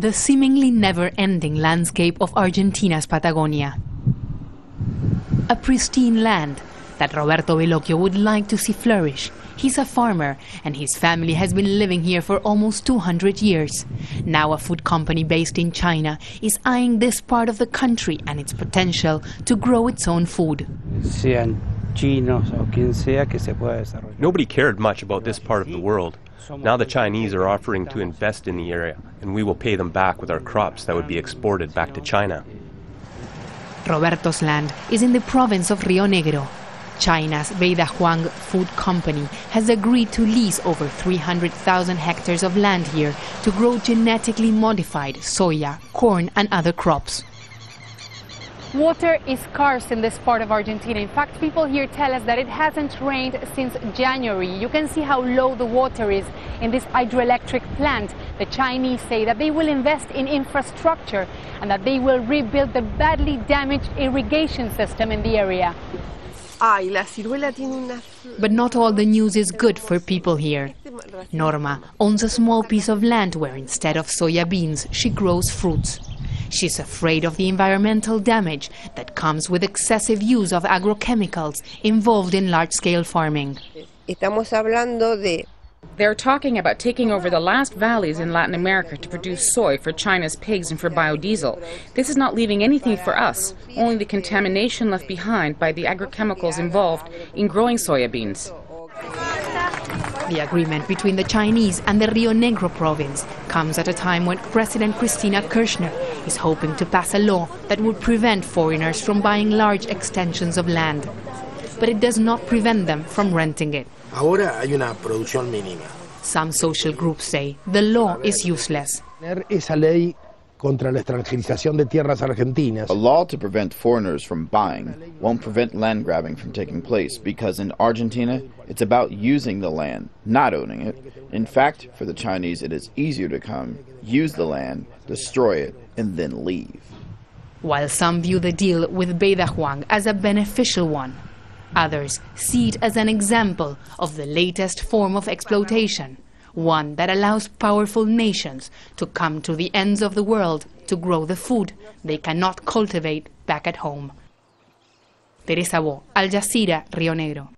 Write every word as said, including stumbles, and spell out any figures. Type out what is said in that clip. the seemingly never-ending landscape of Argentina's Patagonia. A pristine land that Roberto Veloccio would like to see flourish. He's a farmer, and his family has been living here for almost two hundred years. Now a food company based in China is eyeing this part of the country and its potential to grow its own food. Nobody cared much about this part of the world. Now the Chinese are offering to invest in the area, and we will pay them back with our crops that would be exported back to China. Roberto's land is in the province of Rio Negro. China's Beidahuang Food Company has agreed to lease over three hundred thousand hectares of land here to grow genetically modified soya, corn and other crops. Water is scarce in this part of Argentina. In fact, people here tell us that it hasn't rained since January. You can see how low the water is in this hydroelectric plant. The Chinese say that they will invest in infrastructure and that they will rebuild the badly damaged irrigation system in the area. But not all the news is good for people here. Norma owns a small piece of land where instead of soya beans, she grows fruits. She's afraid of the environmental damage that comes with excessive use of agrochemicals involved in large-scale farming. They're talking about taking over the last valleys in Latin America to produce soy for China's pigs and for biodiesel. This is not leaving anything for us, only the contamination left behind by the agrochemicals involved in growing soybeans. The agreement between the Chinese and the Rio Negro province comes at a time when President Cristina Kirchner is hoping to pass a law that would prevent foreigners from buying large extensions of land. But it does not prevent them from renting it. Some social groups say the law is useless. A law to prevent foreigners from buying won't prevent land grabbing from taking place, because in Argentina it's about using the land, not owning it. In fact, for the Chinese it is easier to come, use the land, destroy it, and then leave. While some view the deal with Beidahuang as a beneficial one, others see it as an example of the latest form of exploitation, one that allows powerful nations to come to the ends of the world to grow the food they cannot cultivate back at home. Teresa Bo, Al Jazeera, Rio Negro.